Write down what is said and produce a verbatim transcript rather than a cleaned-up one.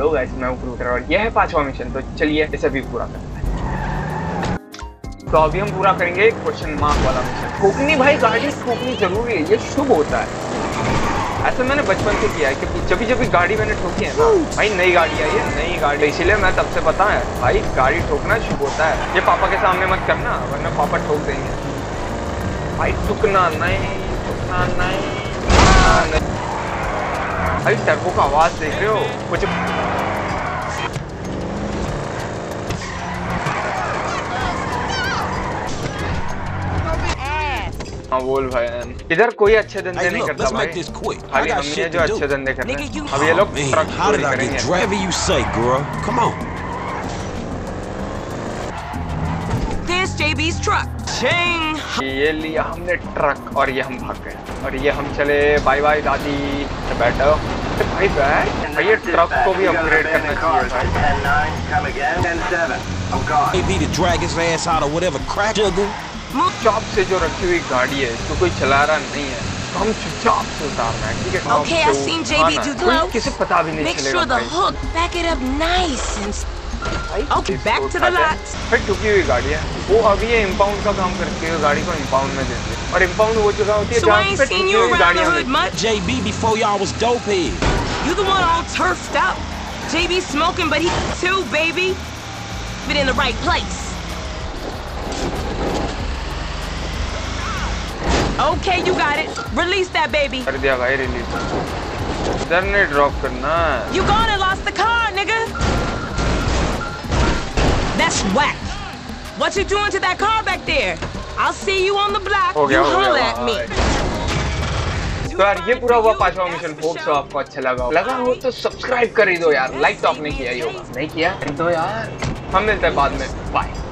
Hello guys, मैं हूं क्रूटर और यह है पांचवा मिशन। तो चलिए इसे भी पूरा करते हैं। तो अभी हम पूरा करेंगे क्वेश्चन मार्क वाला मिशन। फूकनी भाई, गाड़ी ठोकनी जरूरी है, ये शुभ होता है। ऐसा मैंने बचपन से किया है, क्योंकि जब भी जब भी गाड़ी मैंने ठोकी है ना भाई, नई गाड़ी आई है, नई गाड़ी, इसीलिए मैं तब से पता है भाई गाड़ी ठोकना शुभ होता है। ये पापा के सामने मत करना वरना पापा ठोक देंगे भाई। ठुकना नहीं, ठुकना नहीं भाई। टर्बो का आवाज़ देख रहे हो कुछ? हाँ बोल भाई, इधर कोई अच्छे धंधे नहीं करता भाई। अभी हमने जो अच्छे धंधे करने हैं, अब ये लोग ट्रक चोरी करेंगे। ये लिया हमने ट्रक और ये हम भाग गए और ये हम चले। बाय बाय दादी, बैठो भाई बैठ। भाई ये ट्रक को भी अपग्रेड करना चाहिए। चुपचाप से जो रखी हुई गाड़ी है, इसको तो कोई चला रहा नहीं है, तो हम चुपचाप से उतारना है, ठीक है? okay, कोई किसी पता भी नहीं चलेगा भाई। टूटी हुई गाड़ी है वो, अभी ये इम्पाउंड का काम करती है, गाड़ी को इम्पाउंड में देते हैं। और इम्पाउंड वो जगह होती है जहाँ पे टूटी हुई गाड़ियाँ होती है। Okay, you got it. Release that baby. कर दिया भाई रिलीज। इधर ने ड्रॉप करना। You gone and lost the car, nigga. That's whack. What you doing to that car back there? I'll see you on the block. You holler at me. तो यार ये पूरा हुआ पांचवा मिशन। होप सो आपको अच्छा लगा। लगा हो तो सब्सक्राइब कर ही दो यार। लाइक तो आपने किया ही होगा, नहीं किया तो यार हम मिलते हैं बाद में। बाय।